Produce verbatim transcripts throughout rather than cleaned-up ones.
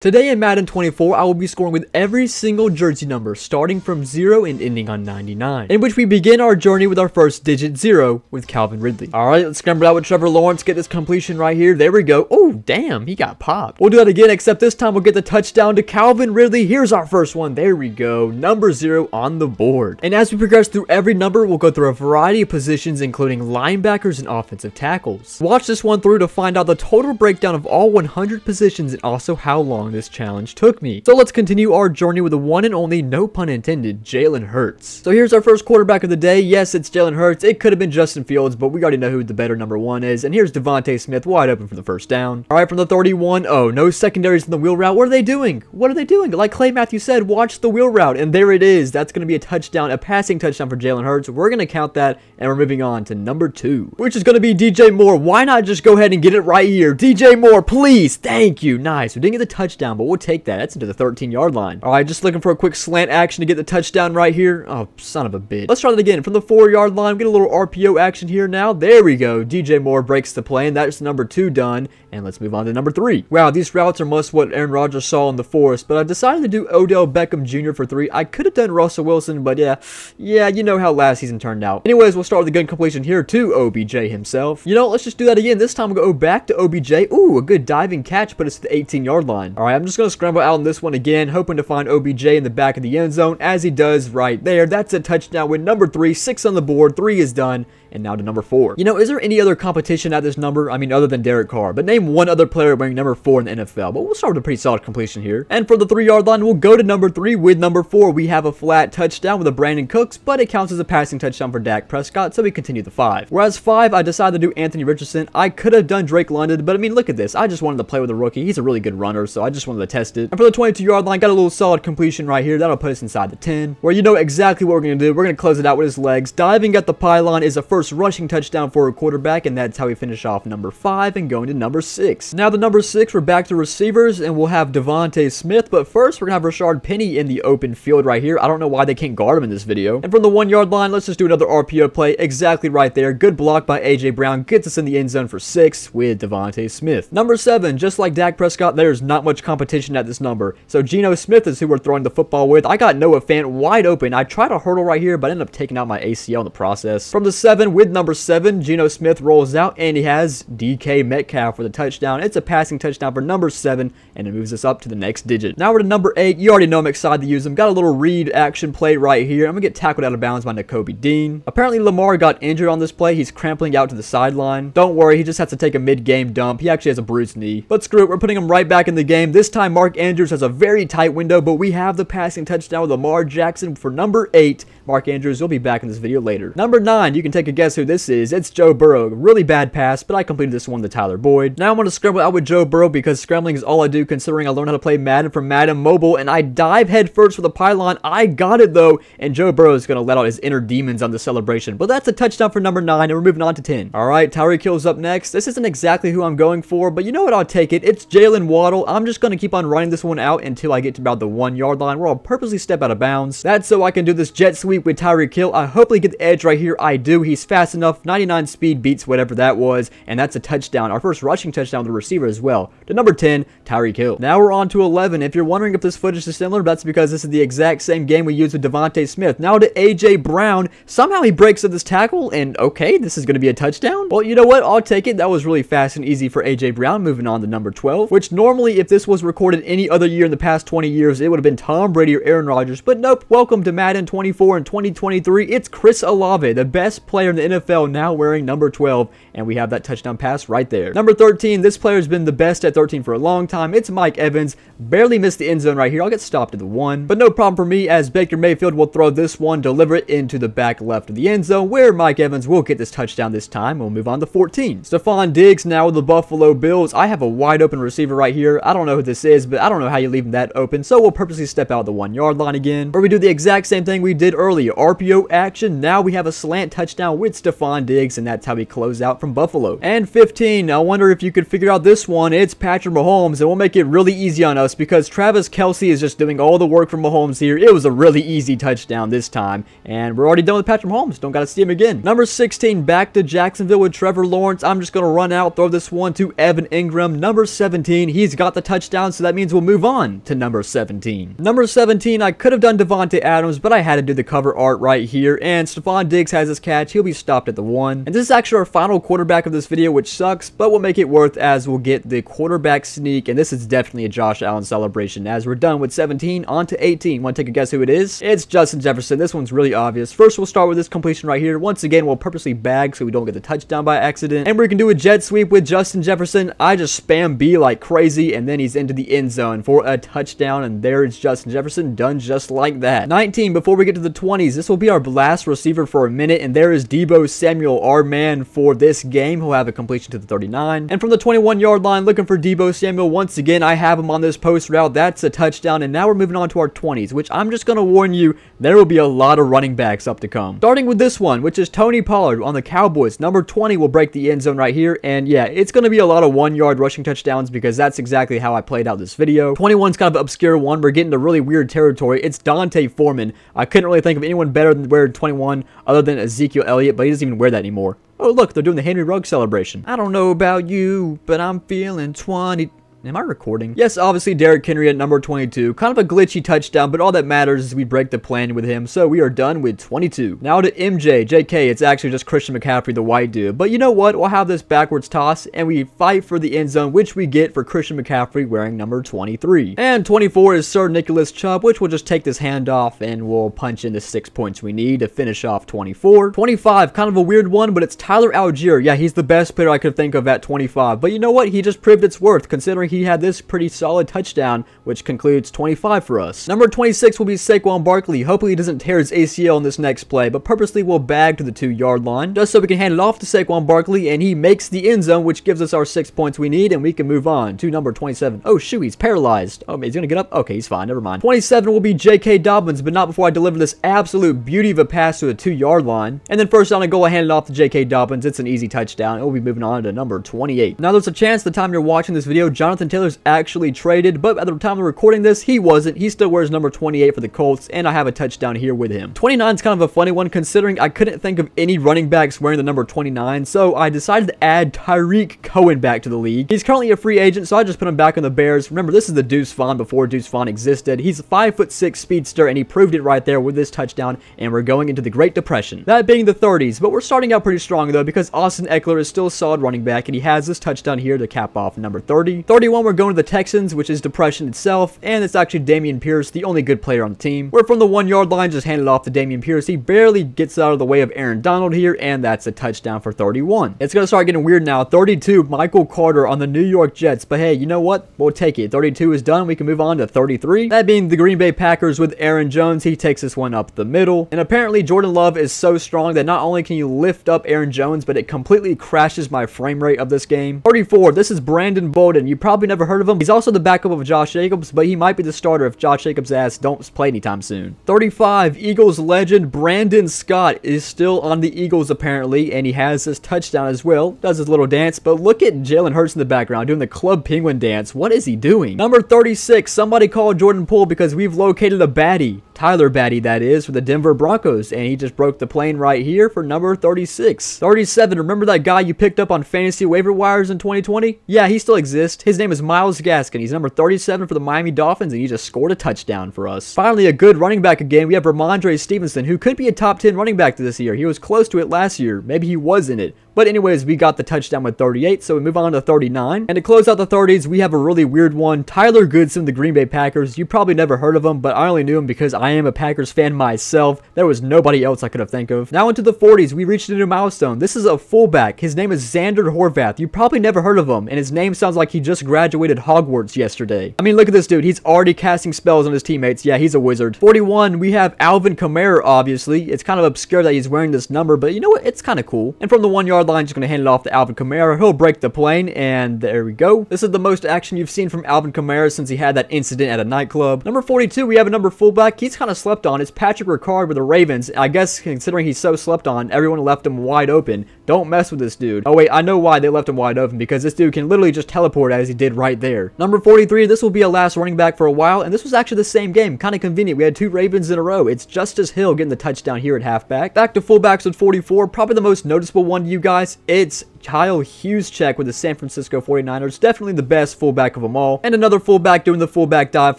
Today in Madden twenty-four, I will be scoring with every single jersey number, starting from zero and ending on ninety-nine, in which we begin our journey with our first digit zero with Calvin Ridley. Alright, let's scramble out with Trevor Lawrence, get this completion right here, there we go. Oh, damn, he got popped. We'll do that again, except this time we'll get the touchdown to Calvin Ridley. Here's our first one, there we go, number zero on the board. And as we progress through every number, we'll go through a variety of positions, including linebackers and offensive tackles. Watch this one through to find out the total breakdown of all one hundred positions and also how long this challenge took me. So let's continue our journey with the one and only, no pun intended, Jalen Hurts. So here's our first quarterback of the day. Yes, it's Jalen Hurts. It could have been Justin Fields, but we already know who the better number one is. And here's DeVonta Smith wide open for the first down. All right, from the thirty-one. Oh, no secondaries in the wheel route. What are they doing? What are they doing? Like Clay Matthews said, watch the wheel route. And there it is. That's going to be a touchdown, a passing touchdown for Jalen Hurts. We're going to count that, and we're moving on to number two, which is going to be D J Moore. Why not just go ahead and get it right here? D J Moore, please. Thank you. Nice. We didn't get the touchdown down, but we'll take that. That's into the thirteen yard line. All right, just looking for a quick slant action to get the touchdown right here. Oh, son of a bitch. Let's try that again. From the four yard line, get a little R P O action here now. There we go. D J Moore breaks the play, and that's number two done, and let's move on to number three. Wow, these routes are most what Aaron Rodgers saw in the forest, but I decided to do Odell Beckham Junior for three. I could have done Russell Wilson, but yeah, yeah, you know how last season turned out. Anyways, we'll start with the good completion here to O B J himself. You know, let's just do that again. This time we'll go back to O B J. Ooh, a good diving catch, but it's the eighteen yard line. All right, I'm just going to scramble out on this one again, hoping to find O B J in the back of the end zone, as he does right there. That's a touchdown win. Number three, six on the board, three is done, and now to number four. You know, is there any other competition at this number? I mean, other than Derek Carr, but name one other player wearing number four in the N F L, but we'll start with a pretty solid completion here. And for the three yard line, we'll go to number three with number four. We have a flat touchdown with a Brandon Cooks, but it counts as a passing touchdown for Dak Prescott, so we continue the five. Whereas five, I decided to do Anthony Richardson. I could have done Drake London, but I mean, look at this. I just wanted to play with a rookie. He's a really good runner, so So I just wanted to test it. And for the twenty-two yard line, got a little solid completion right here. That'll put us inside the ten, where you know exactly what we're going to do. We're going to close it out with his legs. Diving at the pylon is a first rushing touchdown for a quarterback, and that's how we finish off number five and going to number six. Now the number six, we're back to receivers, and we'll have DeVonta Smith, but first we're going to have Rashard Penny in the open field right here. I don't know why they can't guard him in this video. And from the one yard line, let's just do another R P O play exactly right there. Good block by A J Brown. Gets us in the end zone for six with DeVonta Smith. Number seven, just like Dak Prescott, there's not much much competition at this number. So Geno Smith is who we're throwing the football with. I got Noah Fant wide open. I tried a hurdle right here, but I ended up taking out my A C L in the process. From the seven with number seven, Geno Smith rolls out, and he has D K Metcalf with a touchdown. It's a passing touchdown for number seven, and it moves us up to the next digit. Now we're to number eight. You already know I'm excited to use him. Got a little read action play right here. I'm gonna get tackled out of bounds by Nakobe Dean. Apparently Lamar got injured on this play. He's crampling out to the sideline. Don't worry, he just has to take a mid-game dump. He actually has a bruised knee. But screw it, we're putting him right back in the game. This time, Mark Andrews has a very tight window, but we have the passing touchdown with Lamar Jackson for number eight. Mark Andrews will be back in this video later. Number nine, you can take a guess who this is. It's Joe Burrow. Really bad pass, but I completed this one to Tyler Boyd. Now I'm going to scramble out with Joe Burrow because scrambling is all I do, considering I learned how to play Madden from Madden Mobile, and I dive head first with a pylon. I got it, though, and Joe Burrow is going to let out his inner demons on the celebration. But that's a touchdown for number nine, and we're moving on to ten. All right, Tyreek Hill's up next. This isn't exactly who I'm going for, but you know what? I'll take it. It's Jaylen Waddle. I'm just going to keep on running this one out until I get to about the one yard line, where I'll purposely step out of bounds. That's so I can do this jet sweep with Tyreek Hill. I hopefully get the edge right here. I do. He's fast enough. ninety-nine speed beats whatever that was, and that's a touchdown. Our first rushing touchdown to the receiver as well. To number ten, Tyreek Hill. Now we're on to eleven. If you're wondering if this footage is similar, that's because this is the exact same game we used with DeVonta Smith. Now to A J Brown. Somehow he breaks up this tackle, and okay, this is going to be a touchdown. Well, you know what? I'll take it. That was really fast and easy for A J Brown. Moving on to number twelve, which normally, if this was recorded any other year in the past twenty years, it would have been Tom Brady or Aaron Rodgers, but nope. Welcome to Madden twenty-four in twenty twenty-three. It's Chris Olave, the best player in the N F L, now wearing number twelve, and we have that touchdown pass right there. Number thirteen, this player has been the best at thirteen for a long time. It's Mike Evans. Barely missed the end zone right here. I'll get stopped at the one, but no problem for me, as Baker Mayfield will throw this one, deliver it into the back left of the end zone, where Mike Evans will get this touchdown this time. We'll move on to fourteen. Stefon Diggs now with the Buffalo Bills. I have a wide open receiver right here. I don't know who this is, but I don't know how you leave him that open, so we'll purposely step out the one yard line again, where we do the exact same thing we did earlier earlier. R P O action. Now we have a slant touchdown with Stefon Diggs, and that's how we close out from Buffalo. And fifteen, I wonder if you could figure out this one. It's Patrick Mahomes, and we'll make it really easy on us because Travis Kelce is just doing all the work for Mahomes here. It was a really easy touchdown this time, and we're already done with Patrick Mahomes. Don't got to see him again. Number sixteen, back to Jacksonville with Trevor Lawrence. I'm just going to run out, throw this one to Evan Ingram. Number seventeen, he's got the touchdown, so that means we'll move on to number seventeen. Number seventeen, I could have done Devontae Adams, but I had to do the cover art right here, and Stephon Diggs has his catch. He'll be stopped at the one. And this is actually our final quarterback of this video, which sucks, but we'll make it worth as we'll get the quarterback sneak, and this is definitely a Josh Allen celebration as we're done with seventeen, on to eighteen. Want to take a guess who it is? It's Justin Jefferson. This one's really obvious. First, we'll start with this completion right here. Once again, we'll purposely bag so we don't get the touchdown by accident, and we can do a jet sweep with Justin Jefferson. I just spam B like crazy, and then he's into the end zone for a touchdown, and there is Justin Jefferson done just like that. nineteen, before we get to the twenties, this will be our last receiver for a minute, and there is Debo Samuel, our man for this game. He'll have a completion to the thirty-nine, and from the twenty-one yard line, looking for Debo Samuel. Once again, I have him on this post route. That's a touchdown, and now we're moving on to our twenties, which I'm just going to warn you, there will be a lot of running backs up to come. Starting with this one, which is Tony Pollard on the Cowboys. Number twenty will break the end zone right here, and yeah, it's going to be a lot of one-yard rushing touchdowns because that's exactly how I played out this video. twenty-one's kind of an obscure one. We're getting to really weird territory. It's Dante Foreman. I couldn't really think of anyone better than wearing twenty-one other than Ezekiel Elliott, but he doesn't even wear that anymore. Oh, look, they're doing the Henry Ruggs celebration. I don't know about you, but I'm feeling twenty. Am I recording? Yes, obviously Derrick Henry at number twenty-two. Kind of a glitchy touchdown, but all that matters is we break the plan with him, so we are done with twenty-two. Now to M J. J K, it's actually just Christian McCaffrey, the white dude. But you know what? We'll have this backwards toss, and we fight for the end zone, which we get for Christian McCaffrey wearing number twenty-three. And twenty-four is Sir Nicholas Chubb, which we'll just take this handoff, and we'll punch in the six points we need to finish off twenty-four. twenty-five, kind of a weird one, but it's Tyler Algier. Yeah, he's the best player I could think of at twenty-five. But you know what? He just proved its worth, considering he had this pretty solid touchdown, which concludes twenty-five for us. Number twenty-six will be Saquon Barkley. Hopefully he doesn't tear his A C L in this next play, but purposely we'll bag to the two yard line just so we can hand it off to Saquon Barkley, and he makes the end zone, which gives us our six points we need, and we can move on to number twenty-seven. Oh shoot, he's paralyzed. Oh, he's gonna get up? Okay, he's fine, never mind. twenty-seven will be J K. Dobbins, but not before I deliver this absolute beauty of a pass to the two yard line. And then first down and goal, I hand it off to J K. Dobbins. It's an easy touchdown, and we'll be moving on to number twenty-eight. Now there's a chance the time you're watching this video, Jonathan Jonathan Taylor's actually traded, but at the time of recording this, he wasn't. He still wears number twenty-eight for the Colts, and I have a touchdown here with him. twenty-nine is kind of a funny one, considering I couldn't think of any running backs wearing the number twenty-nine, so I decided to add Tyreek Cohen back to the league. He's currently a free agent, so I just put him back on the Bears. Remember, this is the Deuce Vaughn before Deuce Vaughn existed. He's a five foot six speedster, and he proved it right there with this touchdown, and we're going into the Great Depression. That being the thirties, but we're starting out pretty strong, though, because Austin Eckler is still a solid running back, and he has this touchdown here to cap off number thirty. thirty-one, we're going to the Texans, which is depression itself, and it's actually Dameon Pierce, the only good player on the team. We're from the one yard line, just hand it off to Dameon Pierce. He barely gets out of the way of Aaron Donald here, and that's a touchdown for thirty-one. It's going to start getting weird now. thirty-two, Michael Carter on the New York Jets, but hey, you know what? We'll take it. thirty-two is done. We can move on to thirty-three. That being the Green Bay Packers with Aaron Jones. He takes this one up the middle, and apparently Jordan Love is so strong that not only can you lift up Aaron Jones, but it completely crashes my frame rate of this game. thirty-four, this is Brandon Bolden. You probably never heard of him. He's also the backup of Josh Jacobs, but he might be the starter if Josh Jacobs' ass don't play anytime soon. thirty-five, Eagles legend Brandon Scott is still on the Eagles apparently, and he has this touchdown as well. Does his little dance, but look at Jalen Hurts in the background doing the Club Penguin dance. What is he doing? Number thirty-six, somebody call Jordan Poole because we've located a baddie. Tyler Batty, that is, for the Denver Broncos, and he just broke the plane right here for number thirty-six. thirty-seven, remember that guy you picked up on fantasy waiver wires in twenty twenty? Yeah, he still exists. His name is Myles Gaskin. He's number thirty-seven for the Miami Dolphins, and he just scored a touchdown for us. Finally, a good running back again. We have Ramondre Stevenson, who could be a top ten running back this year. He was close to it last year. Maybe he was in it. But anyways, we got the touchdown with thirty-eight, so we move on to thirty-nine. And to close out the thirties, we have a really weird one. Tyler Goodson, the Green Bay Packers. You probably never heard of him, but I only knew him because I am a Packers fan myself. There was nobody else I could have think of. Now into the forties, we reached a new milestone. This is a fullback. His name is Xander Horvath. You probably never heard of him, and his name sounds like he just graduated Hogwarts yesterday. I mean, look at this dude. He's already casting spells on his teammates. Yeah, he's a wizard. forty-one, we have Alvin Kamara, obviously. It's kind of obscure that he's wearing this number, but you know what? It's kind of cool. And from the one-yard sideline, just going to hand it off to Alvin Kamara. He'll break the plane, and there we go. This is the most action you've seen from Alvin Kamara since he had that incident at a nightclub. Number forty-two, we have a number fullback. He's kind of slept on. It's Patrick Ricard with the Ravens. I guess considering he's so slept on, everyone left him wide open. Don't mess with this dude. Oh wait, I know why they left him wide open, because this dude can literally just teleport as he did right there. Number forty-three, this will be a last running back for a while, and this was actually the same game. Kind of convenient. We had two Ravens in a row. It's Justice Hill getting the touchdown here at halfback. Back to fullbacks with forty-four, probably the most noticeable one to you guys. It's Kyle Juszczyk with the San Francisco forty-niners. Definitely the best fullback of them all. And another fullback doing the fullback dive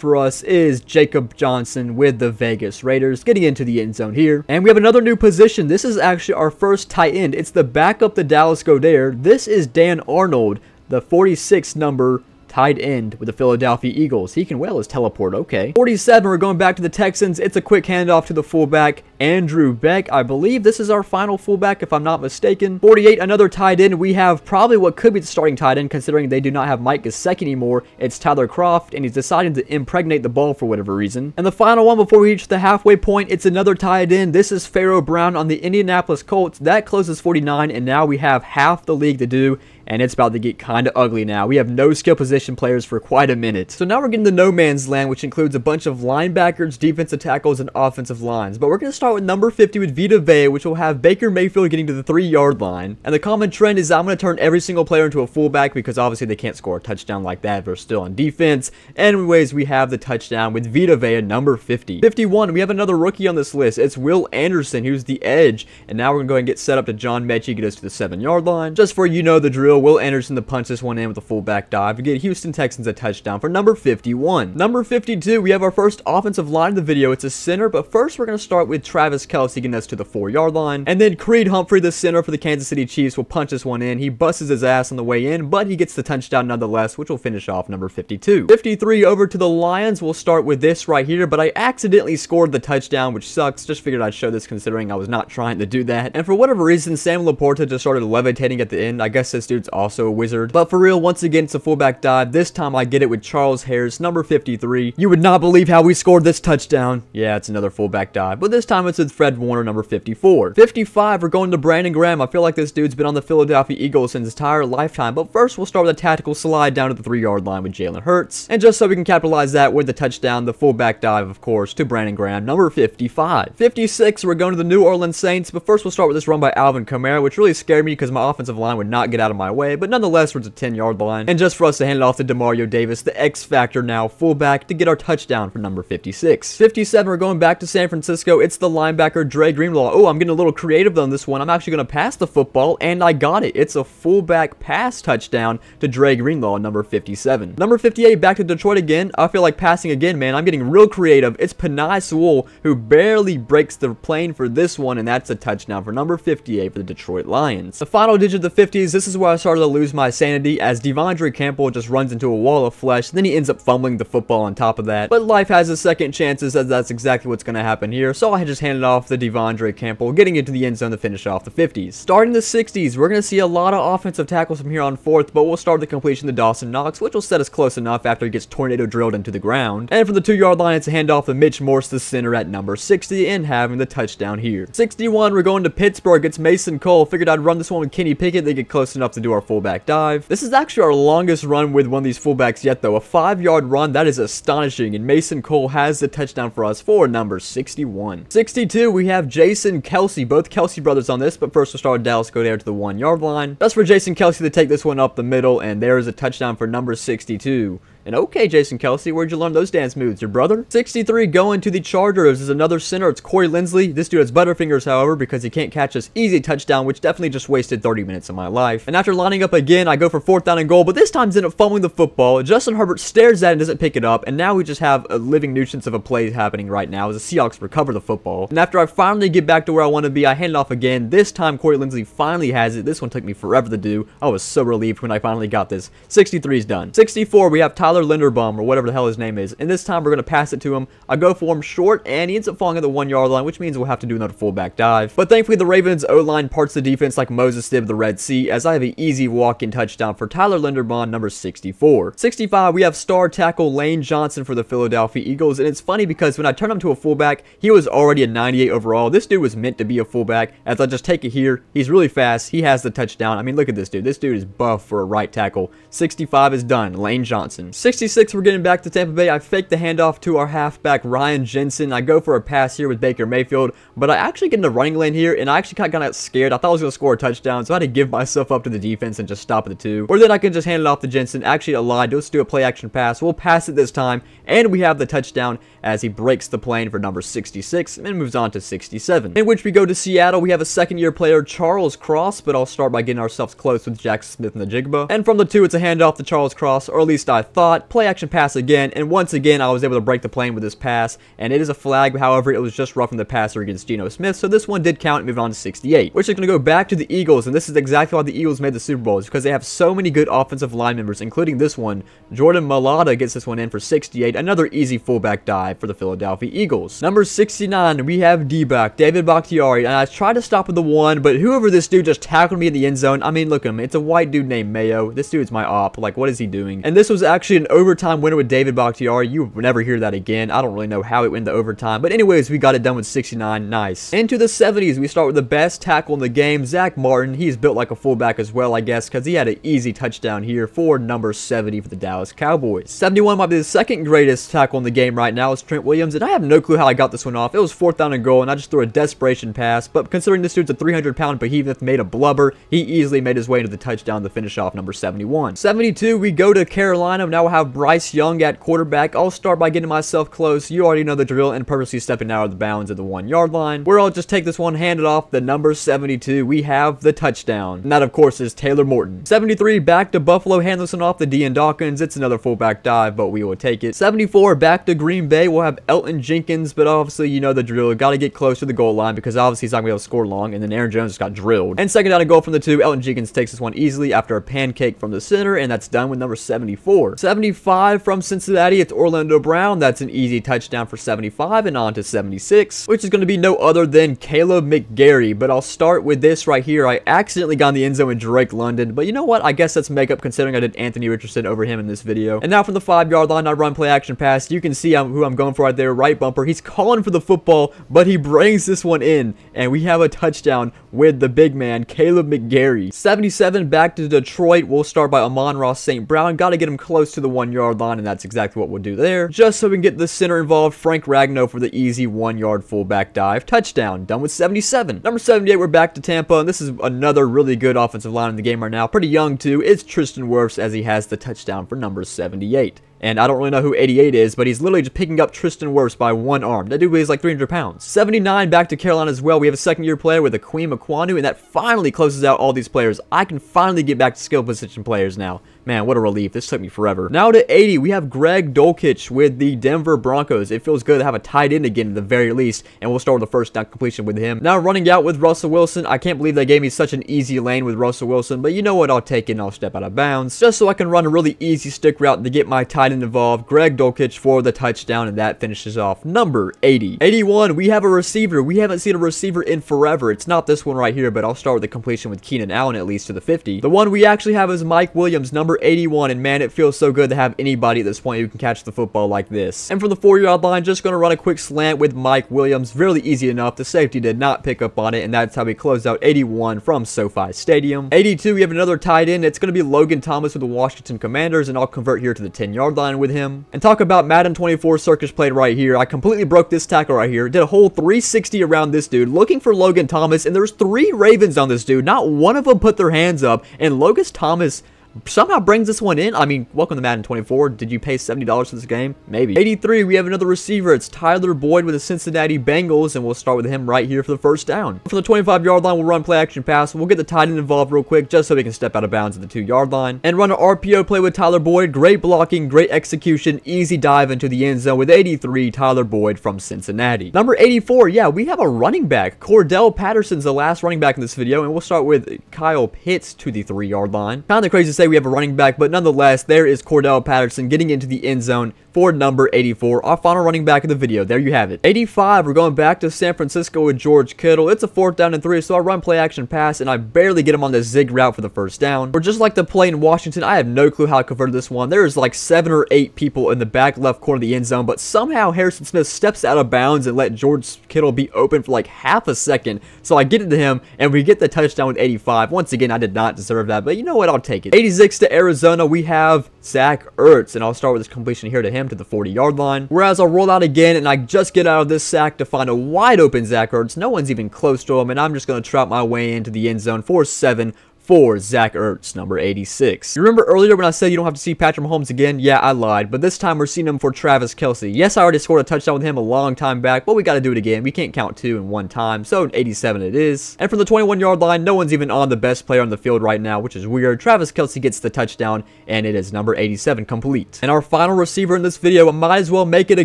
for us is Jacob Johnson with the Vegas Raiders, getting into the end zone here. And we have another new position. This is actually our first tight end. It's the backup to Dallas Goedert. This is Dan Arnold, the forty-six number tight end with the Philadelphia Eagles. He can well as teleport, okay. forty-seven, we're going back to the Texans. It's a quick handoff to the fullback, Andrew Beck. I believe this is our final fullback, if I'm not mistaken. forty-eight, another tight end. We have probably what could be the starting tight end, considering they do not have Mike Gesicki anymore. It's Tyler Kroft, and he's deciding to impregnate the ball for whatever reason. And the final one before we reach the halfway point, it's another tight end. This is Pharaoh Brown on the Indianapolis Colts. That closes forty-nine, and now we have half the league to do, and it's about to get kind of ugly now. We have no skill position players for quite a minute. So now we're getting the no man's land, which includes a bunch of linebackers, defensive tackles, and offensive lines. But we're going to start with number fifty with Vita Vea, which will have Baker Mayfield getting to the three-yard line. And the common trend is I'm going to turn every single player into a fullback, because obviously they can't score a touchdown like that if they're still on defense. Anyways, we have the touchdown with Vita Vea, number fifty. fifty-one, we have another rookie on this list. It's Will Anderson, who's the edge. And now we're going to go ahead and get set up to John Mechie, get us to the seven-yard line. Just for you know the drill, Will Anderson to punch this one in with a fullback dive to get Houston Texans a touchdown for number fifty-one. Number fifty-two, we have our first offensive line of the video. It's a center, but first we're going to start with Travis Kelce getting us to the four-yard line. And then Creed Humphrey, the center for the Kansas City Chiefs, will punch this one in. He busts his ass on the way in, but he gets the touchdown nonetheless, which will finish off number fifty-two. fifty-three, over to the Lions. We'll start with this right here, but I accidentally scored the touchdown, which sucks. Just figured I'd show this considering I was not trying to do that. And for whatever reason, Sam Laporta just started levitating at the end. I guess this dude's also a wizard. But for real, once again, it's a fullback dive. This time I get it with Charles Harris, number fifty-three. You would not believe how we scored this touchdown. Yeah, it's another fullback dive, but this time it's with Fred Warner, number fifty-four. fifty-five, we're going to Brandon Graham. I feel like this dude's been on the Philadelphia Eagles since his entire lifetime, but first we'll start with a tactical slide down to the three-yard line with Jalen Hurts. And just so we can capitalize that with the touchdown, the fullback dive, of course, to Brandon Graham, number fifty-five. fifty-six, we're going to the New Orleans Saints, but first we'll start with this run by Alvin Kamara, which really scared me because my offensive line would not get out of my way, but nonetheless, we're at the ten-yard line. And just for us to hand it off to DeMario Davis, the X-Factor now, fullback, to get our touchdown for number fifty-six. fifty-seven, we're going back to San Francisco. It's the linebacker, Dre Greenlaw. Oh, I'm getting a little creative on this one. I'm actually going to pass the football, and I got it. It's a fullback pass touchdown to Dre Greenlaw, number fifty-seven. Number fifty-eight, back to Detroit again. I feel like passing again, man. I'm getting real creative. It's Panay Sewell, who barely breaks the plane for this one, and that's a touchdown for number fifty-eight for the Detroit Lions. The final digit of the fifties, this is where I started to lose my sanity, as Devondre Campbell just runs into a wall of flesh, then he ends up fumbling the football on top of that. But life has his second chances, as that's exactly what's going to happen here, so I just handed off the Devondre Campbell, getting into the end zone to finish off the fifties. Starting the sixties, we're going to see a lot of offensive tackles from here on forth, but we'll start the completion to Dawson Knox, which will set us close enough after he gets tornado drilled into the ground. And from the two-yard line, it's a handoff to Mitch Morse, the center, at number sixty, and having the touchdown here. sixty-one, we're going to Pittsburgh. It's Mason Cole. Figured I'd run this one with Kenny Pickett. They get close enough to do our fullback dive. This is actually our longest run with one of these fullbacks yet, though. A five-yard run, that is astonishing, and Mason Cole has the touchdown for us for number sixty-one. sixty-two, we have Jason Kelce, both Kelce brothers on this, but first we'll start with Dallas Goedert to the one-yard line. That's for Jason Kelce to take this one up the middle, and there is a touchdown for number sixty-two. And okay, Jason Kelce, where'd you learn those dance moves, your brother? sixty-three, going to the Chargers is another center. It's Corey Linsley. This dude has butterfingers, however, because he can't catch this easy touchdown, which definitely just wasted thirty minutes of my life. And after lining up again, I go for fourth down and goal, but this time ends up fumbling the football. Justin Herbert stares at it and doesn't pick it up, and now we just have a living nuisance of a play happening right now as the Seahawks recover the football. And after I finally get back to where I want to be, I hand it off again. This time, Corey Linsley finally has it. This one took me forever to do. I was so relieved when I finally got this. sixty-three is done. sixty-four, we have Tyler Tyler Linderbaum, or whatever the hell his name is. And this time, we're going to pass it to him. I go for him short, and he ends up falling at the one-yard line, which means we'll have to do another fullback dive. But thankfully, the Ravens' O-line parts the defense like Moses did the Red Sea, as I have an easy walk-in touchdown for Tyler Linderbaum, number sixty-four. sixty-five, we have star tackle Lane Johnson for the Philadelphia Eagles, and it's funny because when I turn him to a fullback, he was already a ninety-eight overall. This dude was meant to be a fullback. As I just take it here, he's really fast. He has the touchdown. I mean, look at this dude. This dude is buff for a right tackle. sixty-five is done. Lane Johnson. sixty-six, we're getting back to Tampa Bay. I fake the handoff to our halfback, Ryan Jensen. I go for a pass here with Baker Mayfield, but I actually get in the running lane here, and I actually kind of got scared. I thought I was going to score a touchdown, so I had to give myself up to the defense and just stop at the two. Or then I can just hand it off to Jensen. Actually, I lied. Let's do a play-action pass. We'll pass it this time, and we have the touchdown as he breaks the plane for number sixty-six and moves on to sixty-seven. In which we go to Seattle. We have a second-year player, Charles Cross, but I'll start by getting ourselves close with Jackson Smith and the Jigba. And from the two, it's a handoff to Charles Cross, or at least I thought. Play-action pass again, and once again, I was able to break the plane with this pass, and it is a flag. However, it was just roughing the passer against Geno Smith, so this one did count and moved on to sixty-eight, which is going to go back to the Eagles, and this is exactly why the Eagles made the Super Bowl, is because they have so many good offensive line members, including this one. Jordan Malata gets this one in for sixty-eight, another easy fullback dive for the Philadelphia Eagles. Number sixty-nine, we have D-back, David Bakhtiari, and I tried to stop with the one, but whoever this dude just tackled me in the end zone. I mean, look at him. It's a white dude named Mayo. This dude's my op. Like, what is he doing? And this was actually an overtime winner with David Bakhtiari. You will never hear that again. I don't really know how it went to overtime, but anyways, we got it done with sixty-nine. Nice. Into the seventies, we start with the best tackle in the game, Zach Martin. He's built like a fullback as well, I guess, because he had an easy touchdown here for number seventy for the Dallas Cowboys. seventy-one might be the second greatest tackle in the game right now. It's Trent Williams, and I have no clue how I got this one off. It was fourth down and goal, and I just threw a desperation pass, but considering this dude's a three hundred pound behemoth made a blubber, he easily made his way into the touchdown to finish off number seventy-one. seventy-two, we go to Carolina. Now we'll have Bryce Young at quarterback. I'll start by getting myself close. You already know the drill, and purposely stepping out of the bounds at the one-yard line, where I'll just take this one, hand it off the number seventy-two. We have the touchdown, and that, of course, is Taylor Morton. seventy-three, back to Buffalo. Hand this one off the Dean Dawkins. It's another fullback dive, but we will take it. seventy-four, back to Green Bay. We'll have Elton Jenkins, but obviously you know the drill. Got to get close to the goal line because obviously he's not going to be able to score long, and then Aaron Jones just got drilled. And second down and goal from the two. Elton Jenkins takes this one easily after a pancake from the center, and that's done with number seventy-four. seventy-five from Cincinnati, it's Orlando Brown. That's an easy touchdown for seventy-five, and on to seventy-six, which is going to be no other than Caleb McGarry. But I'll start with this right here. I accidentally got in the end zone with Drake London, but you know what? I guess that's makeup considering I did Anthony Richardson over him in this video. And now from the five-yard line, I run play-action pass. You can see I'm, who I'm going for right there, right bumper. He's calling for the football, but he brings this one in, and we have a touchdown with the big man, Caleb McGarry. seventy-seven, back to Detroit. We'll start by Amon-Ra Saint Brown. Got to get him close to the one-yard line, and that's exactly what we'll do there. Just so we can get the center involved, Frank Ragnow for the easy one-yard fullback dive. Touchdown. Done with seventy-seven. Number seventy-eight, we're back to Tampa, and this is another really good offensive line in the game right now. Pretty young, too. It's Tristan Wirfs as he has the touchdown for number seventy-eight. And I don't really know who eighty-eight is, but he's literally just picking up Tristan Wirfs by one arm. That dude weighs like three hundred pounds. seventy-nine, back to Carolina as well. We have a second-year player with Akeem Ekwonu, and that finally closes out all these players. I can finally get back to skill position players now. Man, what a relief. This took me forever. Now to eighty, we have Greg Dulcich with the Denver Broncos. It feels good to have a tight end again at the very least, and we'll start with the first down completion with him. Now running out with Russell Wilson. I can't believe they gave me such an easy lane with Russell Wilson, but you know what? I'll take it and I'll step out of bounds just so I can run a really easy stick route to get my tight end involved. Greg Dulcich for the touchdown, and that finishes off number eighty. eighty-one, we have a receiver. We haven't seen a receiver in forever. It's not this one right here, but I'll start with the completion with Keenan Allen at least to the fifty. The one we actually have is Mike Williams, number eighty-one, and man, it feels so good to have anybody at this point who can catch the football like this. And from the four-yard line, just going to run a quick slant with Mike Williams. Really easy enough. The safety did not pick up on it, and that's how we closed out eighty-one from SoFi Stadium. eighty-two, we have another tight end. It's going to be Logan Thomas with the Washington Commanders, and I'll convert here to the ten-yard line with him. And talk about Madden twenty-four circus play right here. I completely broke this tackle right here. Did a whole three sixty around this dude, looking for Logan Thomas, and there's three Ravens on this dude. Not one of them put their hands up, and Logan Thomas somehow brings this one in. I mean, welcome to Madden twenty-four. Did you pay seventy dollars for this game? Maybe. eighty-three, we have another receiver. It's Tyler Boyd with the Cincinnati Bengals, and we'll start with him right here for the first down. For the twenty-five-yard line, we'll run play-action pass. We'll get the tight end involved real quick just so we can step out of bounds at the two-yard line. And run an R P O play with Tyler Boyd. Great blocking, great execution, easy dive into the end zone with eighty-three, Tyler Boyd from Cincinnati. Number eighty-four, yeah, we have a running back. Cordell Patterson's the last running back in this video, and we'll start with Kyle Pitts to the three-yard line. Kind of crazy say we have a running back, but nonetheless, there is Cordell Patterson getting into the end zone for number eighty-four, our final running back of the video. There you have it. eighty-five, we're going back to San Francisco with George Kittle. It's a fourth down and three, so I run play action pass, and I barely get him on this zig route for the first down. Or just like the play in Washington, I have no clue how to convert this one. There is like seven or eight people in the back left corner of the end zone, but somehow Harrison Smith steps out of bounds and let George Kittle be open for like half a second. So I get it to him, and we get the touchdown with eighty-five. Once again, I did not deserve that, but you know what? I'll take it. eighty-six to Arizona, we have Zach Ertz, and I'll start with this completion here to him. to the forty-yard line, whereas I'll roll out again, and I just get out of this sack to find a wide-open Zach Ertz. No one's even close to him, and I'm just going to trap my way into the end zone for seven for Zach Ertz, number eighty-six. You remember earlier when I said you don't have to see Patrick Mahomes again? Yeah, I lied, but this time we're seeing him for Travis Kelce. Yes, I already scored a touchdown with him a long time back, but we got to do it again. We can't count two in one time, so eighty-seven it is. And from the twenty-one-yard line, no one's even on the best player on the field right now, which is weird. Travis Kelce gets the touchdown, and it is number eighty-seven complete. And our final receiver in this video, might as well make it a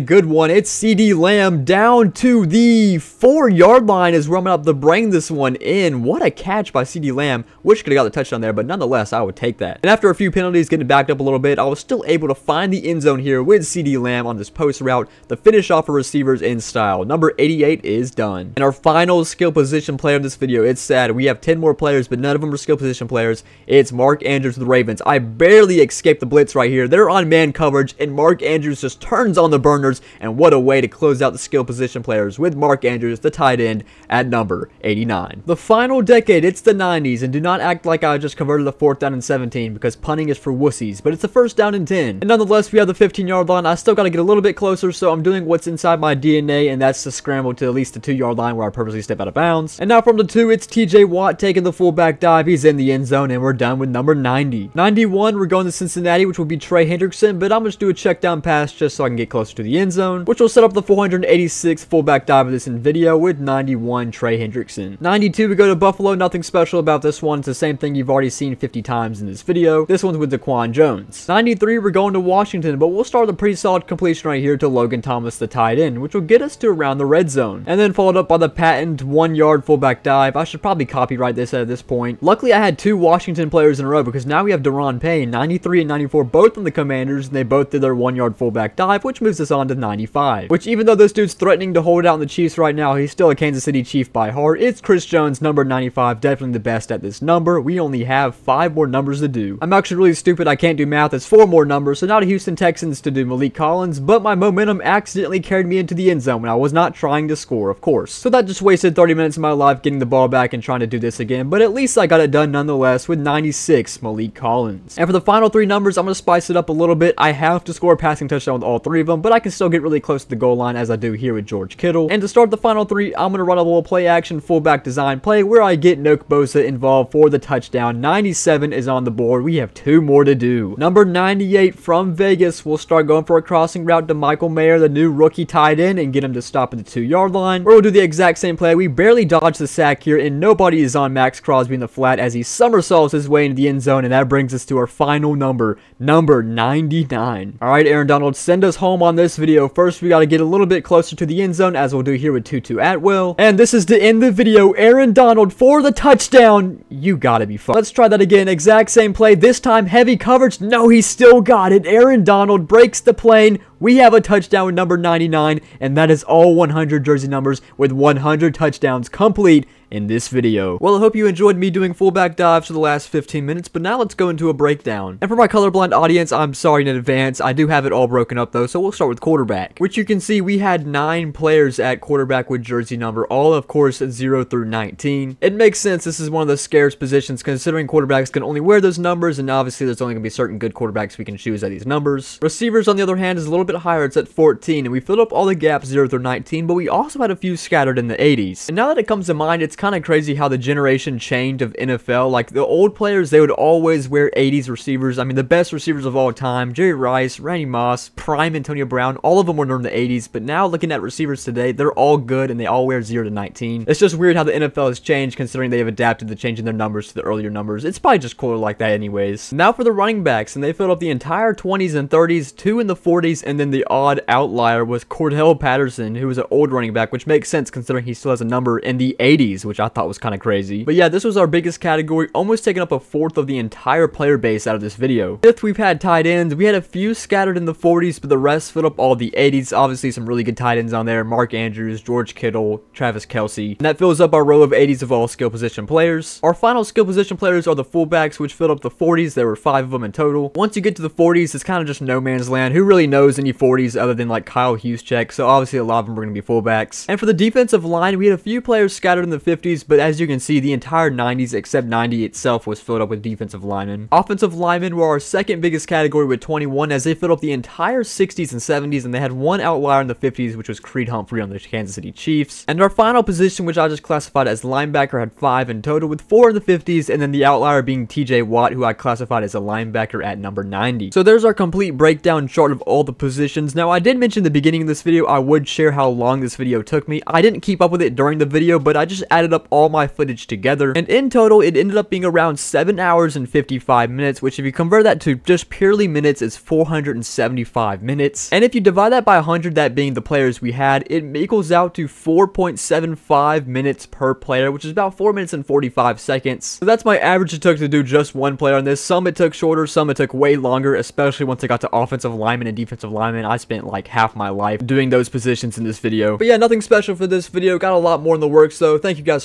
good one. It's CeeDee Lamb down to the four-yard line is where I'm going to have to bring this one in. What a catch by CeeDee Lamb. Wish could have got the touchdown there, but nonetheless, I would take that. And after a few penalties getting backed up a little bit, I was still able to find the end zone here with CeeDee Lamb on this post route to finish off for receivers in style. Number eighty-eight is done. And our final skill position player in this video, it's sad. We have ten more players, but none of them are skill position players. It's Mark Andrews of the Ravens. I barely escaped the blitz right here. They're on man coverage, and Mark Andrews just turns on the burners, and what a way to close out the skill position players with Mark Andrews, the tight end, at number eighty-nine. The final decade, it's the nineties, and do not act like I just converted a fourth down and seventeen because punting is for wussies, but it's a first down and ten. And nonetheless, we have the fifteen-yard line. I still got to get a little bit closer, so I'm doing what's inside my D N A, and that's to scramble to at least the two-yard line where I purposely step out of bounds. And now from the two, it's T J Watt taking the fullback dive. He's in the end zone, and we're done with number ninety. ninety-one, we're going to Cincinnati, which will be Trey Hendrickson, but I'm just do a check down pass just so I can get closer to the end zone, which will set up the four hundred eighty-six fullback dive of this in video with ninety-one Trey Hendrickson. ninety-two, we go to Buffalo. Nothing special about this one. It's the same thing you've already seen fifty times in this video. This one's with Daquan Jones. ninety-three, we're going to Washington, but we'll start with a pretty solid completion right here to Logan Thomas, the tight end, which will get us to around the red zone. And then followed up by the patent one-yard fullback dive. I should probably copyright this at this point. Luckily, I had two Washington players in a row because now we have Deron Payne, ninety-three and ninety-four, both on the Commanders, and they both did their one-yard fullback dive, which moves us on to ninety-five, which even though this dude's threatening to hold out on the Chiefs right now, he's still a Kansas City Chief by heart. It's Chris Jones, number ninety-five, definitely the best at this number. Number. We only have five more numbers to do. I'm actually really stupid. I can't do math. It's four more numbers, so now to Houston Texans to do Malik Collins, but my momentum accidentally carried me into the end zone when I was not trying to score, of course. So that just wasted thirty minutes of my life getting the ball back and trying to do this again, but at least I got it done nonetheless with ninety-six Malik Collins. And for the final three numbers, I'm going to spice it up a little bit. I have to score a passing touchdown with all three of them, but I can still get really close to the goal line as I do here with George Kittle. And to start the final three, I'm going to run a little play action fullback design play where I get Noah Bosa involved for the touchdown. ninety-seven is on the board. We have two more to do. Number ninety-eight from Vegas will start going for a crossing route to Michael Mayer, the new rookie tight end, and get him to stop at the two-yard line, where we'll do the exact same play. We barely dodge the sack here, and nobody is on Max Crosby in the flat as he somersaults his way into the end zone, and that brings us to our final number, number ninety-nine. All right, Aaron Donald, send us home on this video. First, we got to get a little bit closer to the end zone, as we'll do here with Tutu Atwell, and this is to end the video. Aaron Donald for the touchdown. You gotta be fun. Let's try that again. Exact same play. This time, heavy coverage. No, he still got it. Aaron Donald breaks the plane. We have a touchdown with number ninety-nine, and that is all one hundred jersey numbers with one hundred touchdowns complete in this video. Well, I hope you enjoyed me doing fullback dives for the last fifteen minutes, but now let's go into a breakdown. And for my colorblind audience, I'm sorry in advance. I do have it all broken up though, so we'll start with quarterback, which you can see we had nine players at quarterback with jersey number, all of course zero through nineteen. It makes sense. This is one of the scarce positions considering quarterbacks can only wear those numbers, and obviously there's only going to be certain good quarterbacks we can choose at these numbers. Receivers, on the other hand, is a little bit higher. It's at fourteen, and we filled up all the gaps zero through nineteen, but we also had a few scattered in the eighties. And now that it comes to mind, it's kind of crazy how the generation changed of N F L. Like the old players, they would always wear eighties receivers. I mean, the best receivers of all time, Jerry Rice, Randy Moss, prime Antonio Brown, all of them were in the eighties. But now looking at receivers today, they're all good and they all wear zero to nineteen. It's just weird how the N F L has changed considering they have adapted to changing their numbers to the earlier numbers. It's probably just cooler like that anyways. Now for the running backs, and they filled up the entire twenties and thirties, two in the forties, and then the odd outlier was Cordell Patterson, who was an old running back, which makes sense considering he still has a number in the eighties. which I thought was kind of crazy. But yeah, this was our biggest category, almost taking up a fourth of the entire player base out of this video. Fifth, we've had tight ends. We had a few scattered in the forties, but the rest filled up all the eighties. Obviously, some really good tight ends on there. Mark Andrews, George Kittle, Travis Kelce. And that fills up our row of eighties of all skill position players. Our final skill position players are the fullbacks, which filled up the forties. There were five of them in total. Once you get to the forties, it's kind of just no man's land. Who really knows any forties other than like Kyle Juszczyk? So obviously, a lot of them are going to be fullbacks. And for the defensive line, we had a few players scattered in the fifties, but as you can see, the entire nineties except ninety itself was filled up with defensive linemen. Offensive linemen were our second biggest category with twenty-one, as they filled up the entire sixties and seventies, and they had one outlier in the fifties, which was Creed Humphrey on the Kansas City Chiefs. And our final position, which I just classified as linebacker, had five in total, with four in the fifties, and then the outlier being T J Watt, who I classified as a linebacker at number ninety. So there's our complete breakdown chart of all the positions. Now, I did mention in the beginning of this video I would share how long this video took me. I didn't keep up with it during the video, but I just added up all my footage together, and in total it ended up being around seven hours and fifty-five minutes, which if you convert that to just purely minutes is four hundred seventy-five minutes, and if you divide that by one hundred, that being the players we had, it equals out to four point seven five minutes per player, which is about four minutes and forty-five seconds. So that's my average it took to do just one player on this. Some it took shorter, some it took way longer, especially once I got to offensive linemen and defensive linemen. I spent like half my life doing those positions in this video. But yeah, nothing special for this video. Got a lot more in the works though. Thank you guys